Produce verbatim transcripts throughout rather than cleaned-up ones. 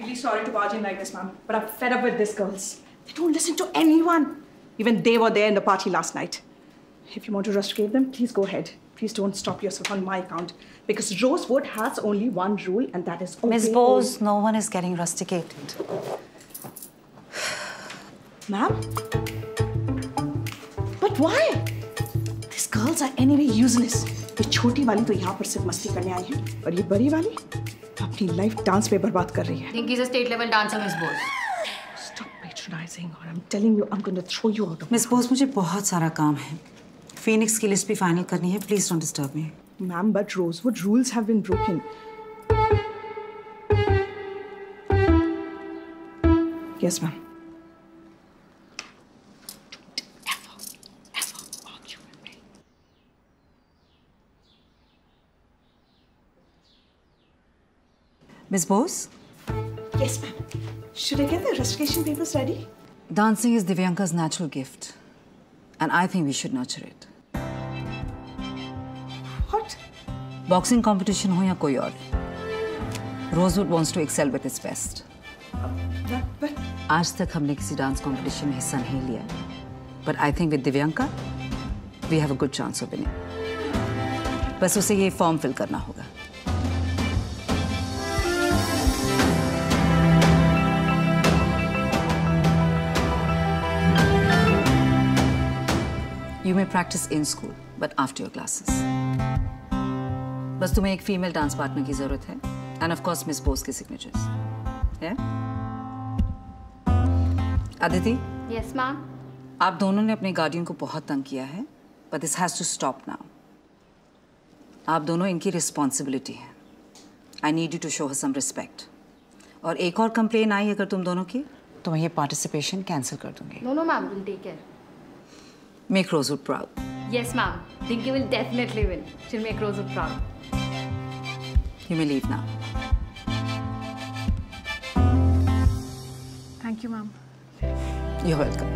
Really sorry to barge in like this, ma'am, but I'm fed up with these girls. They don't listen to anyone. Even they were there in the party last night. If you want to rescue them, please go ahead. Please don't stop yourself on my account, because Rosewood has only one rule, and that is... Miz Bose, no one is getting rusticated. Ma'am? But why? These girls are anyway useless. This choti wali to yahan par sirf masti karne aayi hai, aur ye badi wali apni life dance pe barbaad kar rahi hai. I think he's a state-level dancer, Miz Bose. Stop patronizing, or I'm telling you, I'm going to throw you out of... Miz Bose, mujhe bahut sara kaam hai. Phoenix की list भी final करनी है, please don't disturb me. Ma'am, but Rosewood rules have been broken. Yes, ma'am. Don't ever, ever argue with me. Miz Bose? Yes, ma'am. Should I get the registration papers ready? Dancing is Divyanka's natural gift, and I think we should nurture it. What? Boxing competition ho ya koi aur, Rosewood wants to excel with its best. But aaj tak humne kisi dance competition mein hissa nahi liya, but I think with Divyanka we have a good chance of winning. Bas usse ye form fill karna hoga. You may practice in school, but after your classes. बस तुम्हें एक female dance partner की ज़रूरत है, and of course Miss Bose के signatures. Yeah? Aditi? Yes, ma'am. आप दोनों ने अपने guardian को बहुत तंग किया है, but this has to stop now. आप दोनों इनकी responsibility है. I need you to show her some respect. और एक और complaint आई अगर तुम दोनों की, तो मैं ये participation cancel कर दूँगी. No, no, ma'am. We'll take care. Make Rosewood proud. Yes, ma'am. Dinky will definitely win. She'll make Rosewood proud. You may leave now. Thank you, ma'am. You're welcome.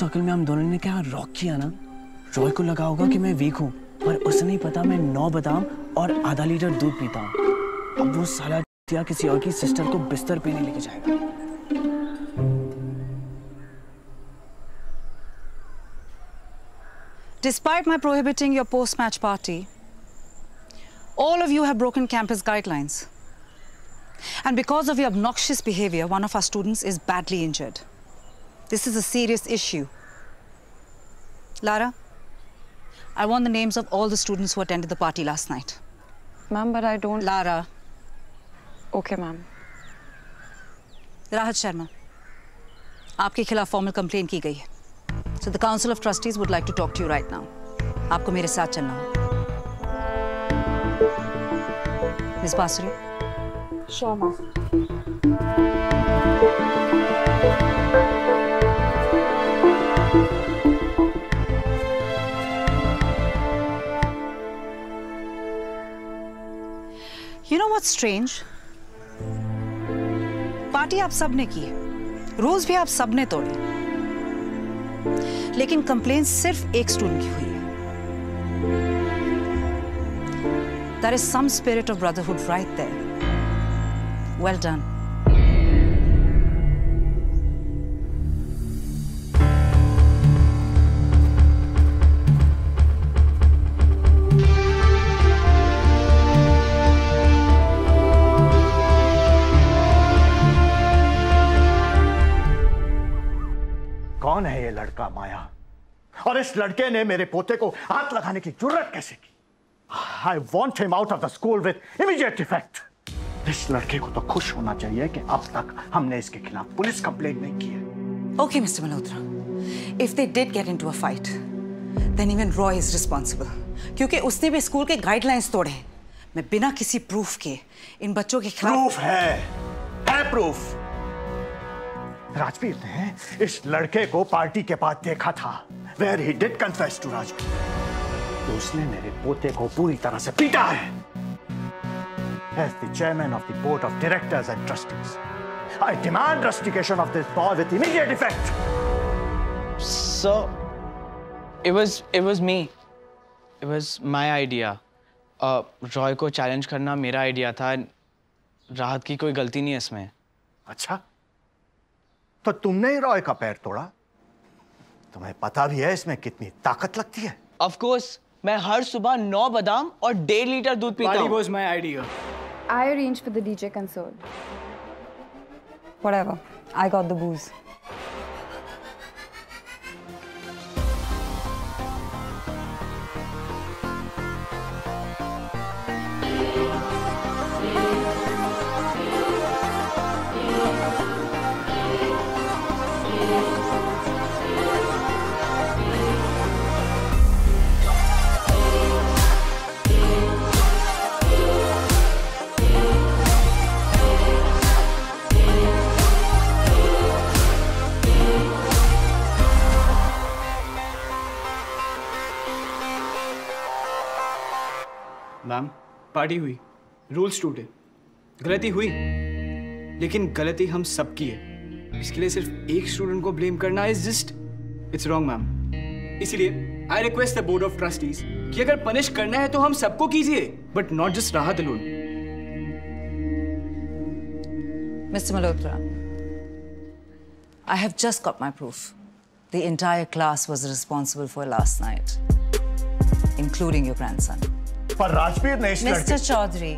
Circle में हम दोनों ने क्या rock किया ना, रॉय को लगा होगा कि मैं वीक हूँ, पर उसे नहीं पता मैं नौ बादाम और आधा लीटर दूध पीता हूँ। अब वो साला या किसी और की सिस्टर को बिस्तर पे नहीं लेके जाएगा। Despite my prohibiting your post-match party, all of you have broken campus guidelines, and because of your obnoxious behavior, one of our students is badly injured. This is a serious issue. Lara, I want the names of all the students who attended the party last night. Ma'am, but I don't... Lara. Okay, ma'am. Rahat Sharma, aapke khilaf formal complaint ki gayi hai. So the Council of Trustees would like to talk to you right now. Aapko mere saath chalna hoga. Miz Basri? Sure, ma'am. You know what's strange? Party आप सब ने की है, रोज भी आप सब ने तोड़ी, लेकिन कंप्लेंट सिर्फ एक स्टूडेंट की हुई है। There is some spirit of brotherhood right there. Well done. कौन है ये लड़का माया, और इस लड़के ने मेरे पोते को हाथ लगाने की जुर्रत कैसे की? I want him out of the school with immediate effect. इस लड़के को तो खुश होना चाहिए कि अब तक हमने इसके खिलाफ पुलिस कंप्लेंट नहीं की है। Okay, Mister Malhotra, If they did get into a fight, then even Roy is responsible. क्योंकि उसने भी स्कूल के guidelines तोड़े हैं। मैं बिना किसी proof के इन बच्चों के खिलाफ proof है, है proof। राजपीर ने इस लड़के को पार्टी के बाद देखा था, where he did confess to Rajpeer। तो उसने मेरे पोते को पूरी तरह से पीटा है। As the chairman of the board of directors and trustees, I demand investigation of this boy with immediate effect. So, it was it was me. It was my idea. Uh, Roy को challenge करना मेरा idea था. राहत की कोई गलती नहीं है इसमें. अच्छा? तो तुमने ही Roy का पैर तोड़ा. तुम्हें पता भी है इसमें कितनी ताकत लगती है? Of course. मैं हर सुबह नौ बादाम और डेढ़ लीटर दूध पीता हूँ. That was my idea. I arranged for the D J console. Whatever. I got the booze. Ma'am, party हुई, रूल्स टूटे, गलती हुई, लेकिन गलती हम सब की है। इसके लिए सिर्फ एक स्टूडेंट को ब्लेम करना is just it's wrong ma'am. इसीलिए I request the board of trustees कि अगर पनिश करना है तो हम सबको कीजिए, but not just Rahat alone. Mister Malhotra, I have just got my proof. The entire class was responsible for last night, including your grandson. पर राजपीर ने इस लड़के... Mister Chaudhary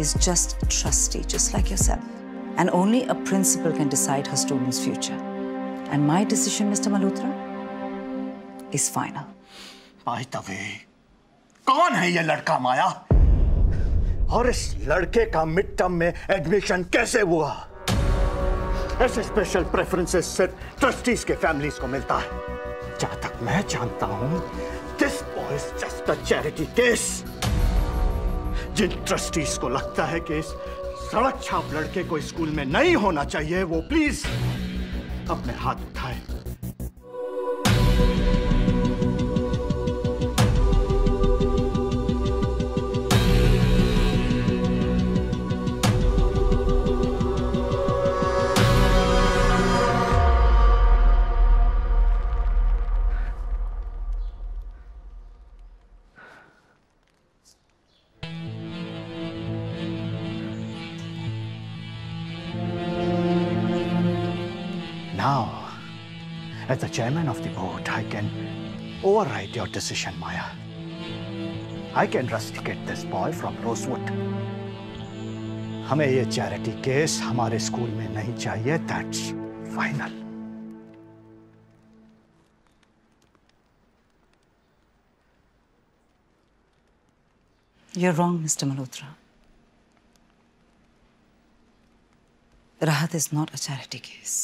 is just a trustee, just like yourself, and only a principal can decide her student's future. And my decision, Mister Malhotra, is final. By the way, कौन है ये लड़का माया? और इस लड़के का मिड टर्म में एडमिशन कैसे हुआ? ऐसे स्पेशल प्रेफरेंसेस सिर्फ ट्रस्टीज के फैमिलीज को मिलता है। जहाँ तक मैं जानता हूँ, this boy is just a charity case. जिन ट्रस्टीज को लगता है कि इस सड़क छाप लड़के को स्कूल में नहीं होना चाहिए, वो प्लीज अपने हाथ उठाए। Now, as the chairman of the board, I can override your decision, Maya. I can rusticate this boy from Rosewood. हमें ये charity case हमारे स्कूल में नहीं चाहिए. That's final. You're wrong, Mister Malhotra. Rahat is not a charity case.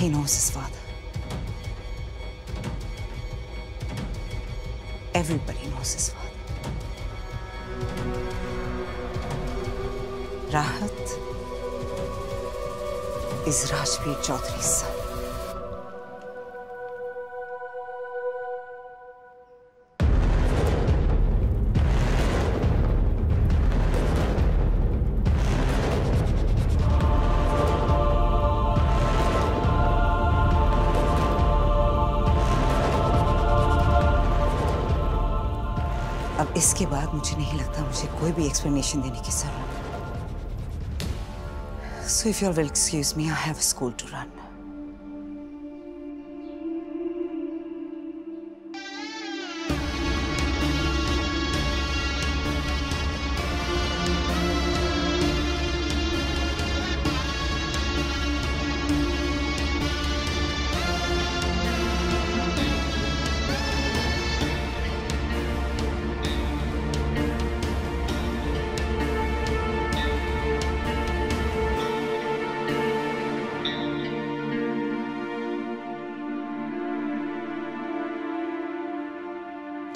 He knows his father. Everybody knows his father. Rahat is Rajpeer Chaudhary's son. इसके बाद मुझे नहीं लगता मुझे कोई भी एक्सप्लेनेशन देने की जरूरत है। So if you will excuse me, I have a school to run.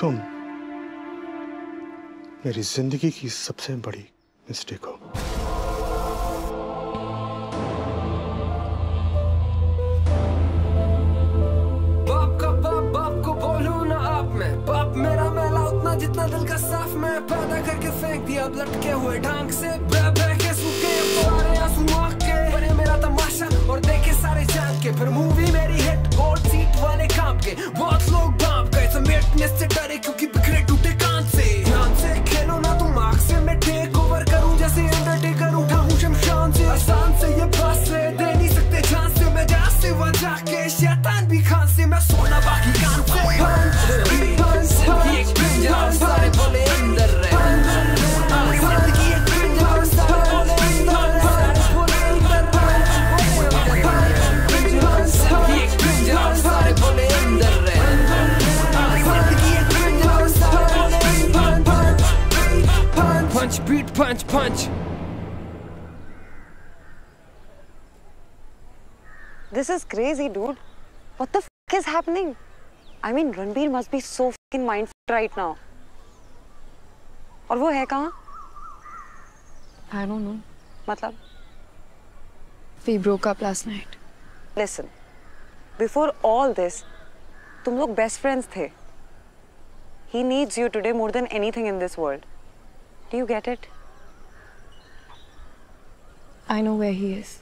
तुम मेरी जिंदगी की सबसे बड़ी मिस्टेक हो। बाप का बाप, बाप को बोलू ना आप मैं। बाप मेरा मैला उतना जितना दिल का साफ मैं पैदा करके फेंक दिया अब लटके हुए ढांग से। बह बह के सूखे सारे आंसू आँख के, बने मेरा तमाशा और देखे सारे जान के। फिर मूवी मेरी हिट गोल्ड सीट वाले काम के, बहुत लोग बाप गए समेटने से डरे क्योंकि बिखरे टूटे कान से। ध्यान से खेलो ना तुम आँख से, मैं टेक ओवर करूँ जैसे अंडरटेकर, उठाऊँ शमशान से आसान से। ये पास से दे नहीं सकते जान से, मैं जा से वजह के शैतान भी खान से। मैं सोना बाकी कान से punch beat punch punch. This is crazy, dude. What the f is happening? I mean, Ranbir must be so fucking mindfucked right now. और वो है कहाँ? I don't know. मतलब? We broke up last night. Listen, before all this, तुम लोग best friends थे. He needs you today more than anything in this world. Do you get it? I know where he is.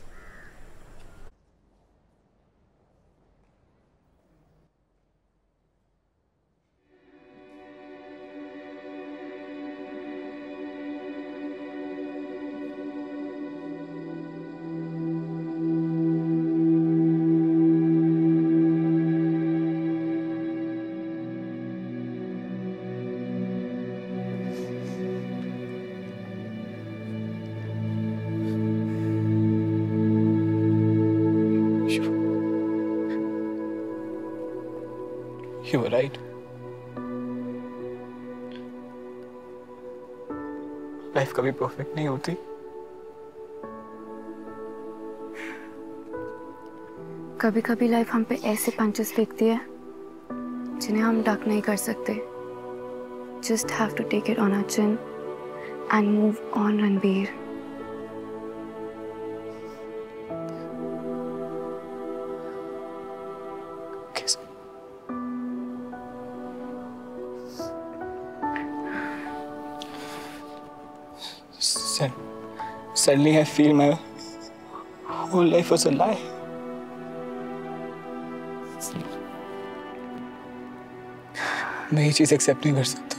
You were right. Life कभी perfect नहीं होती, कभी कभी life हम पे ऐसे punches फेंकती है जिन्हें हम duck नहीं कर सकते. Just have to take it on our chin and move on, Ranbir. Suddenly I feel my whole life was a lie. मैं ये चीज एक्सेप्ट नहीं कर सकता.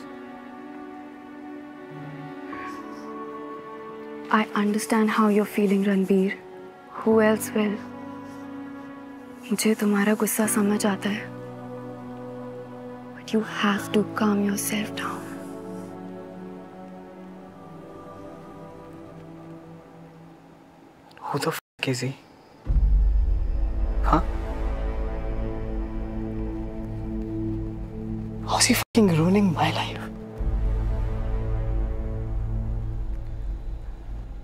I understand how you're feeling, Ranbir. Who else will? मुझे तुम्हारा गुस्सा समझ आता है. But you have to calm yourself down. Who the f*** is he? Huh? How's he f***ing ruining my life?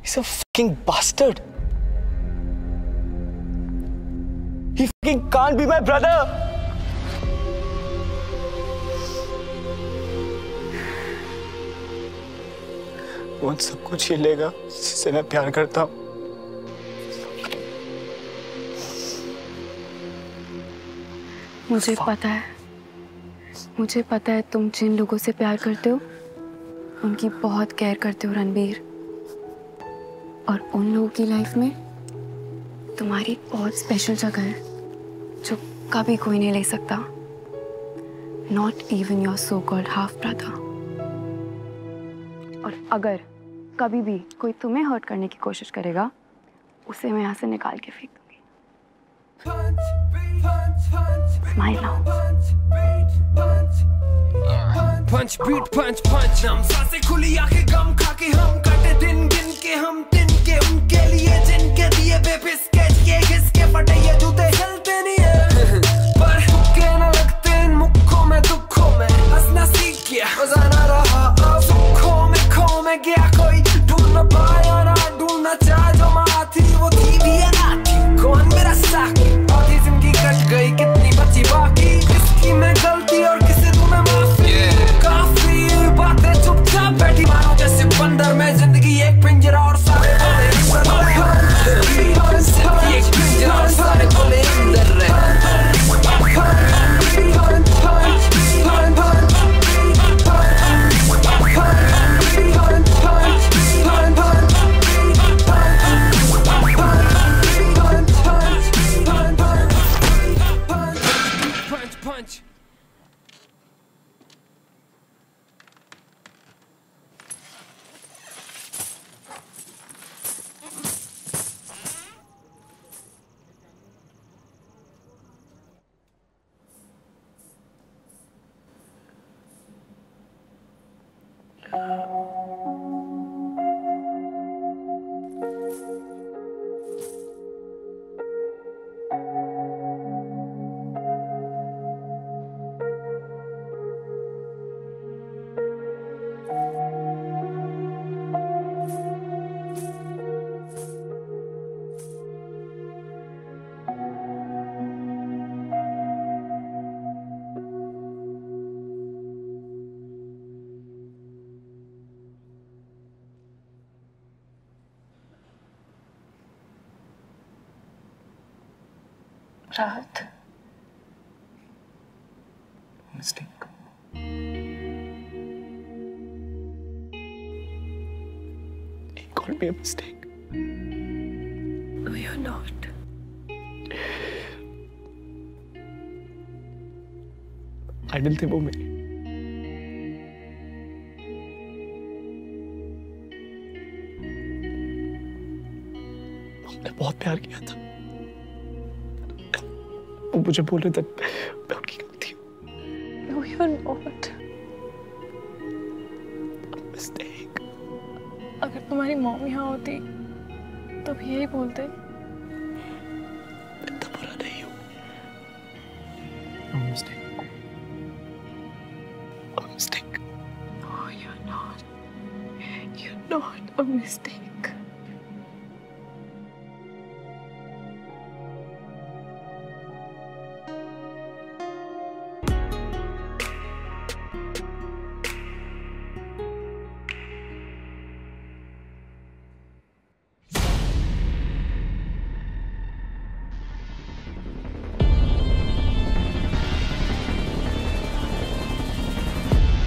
He's a f***ing bastard. He f***ing can't be my brother. वो सबको छीन लेगा जिसे मैं प्यार करता हूँ. मुझे पता है, मुझे पता है तुम जिन लोगों से प्यार करते हो उनकी बहुत केयर करते हो रणबीर, और उन लोगों की लाइफ में तुम्हारी एक बहुत स्पेशल जगह है जो कभी कोई नहीं ले सकता, not even your so called half brother. और अगर कभी भी कोई तुम्हें हर्ट करने की कोशिश करेगा उसे मैं यहाँ से निकाल के फेंक दूंगी. My love. Punch beat punch punch. हम सांसें खुली आंखें गम खा के, हम काटे दिन गिन के, हम दिन के उनके लिए जिनके दिए बेबिस के ये किसके फटे ये जूते चलते नहीं है पर हुक्के न लगते इन मुखों में दुखों में. हंसना सीख गया मजा ना रहा अब सुखों में खो में गया, कोई ढूंढ न पाया ना ढूंढ ना चाह जो माँ थी वो थी भी या ना थी. कौन मेरा साथी गई कितनी बची बाकी, किसकी मैं गलती और किसे तुम्हें माफ. Rahat. Mistake. He called me a mistake. No, you're not. Idol थे वो मेरे. हमने बहुत प्यार किया था. वो मुझे बोल रहे थे मैं उनकी गलती हूँ. No, you're not. Mistake. अगर तुम्हारी मॉम यहाँ होती तो भी यही बोलते. मैं तो बुरा नहीं हूँ. No mistake. A mistake. No, you're not. You're not a mistake.